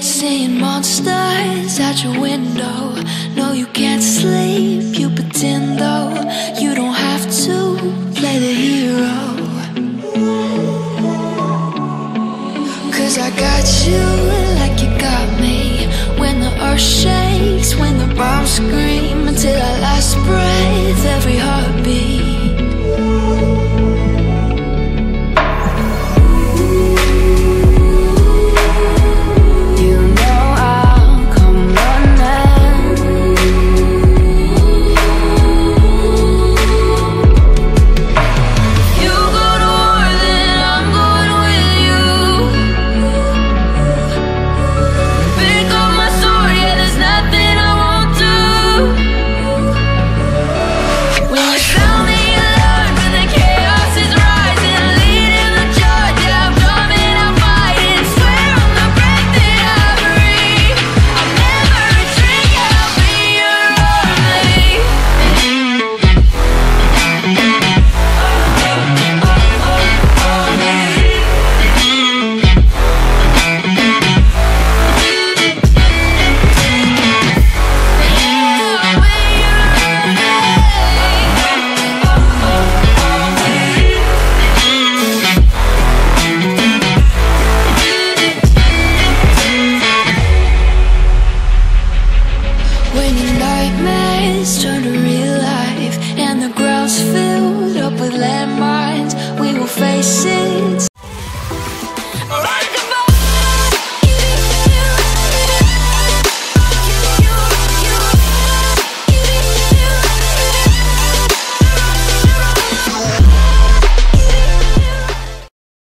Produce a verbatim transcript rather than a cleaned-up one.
Seeing monsters out your window. No, you can't sleep, you pretend though. You don't have to play the hero, 'cause I got you like you got me. When the earth shakes, when the bombs scream, until our last breath, every heartbeat.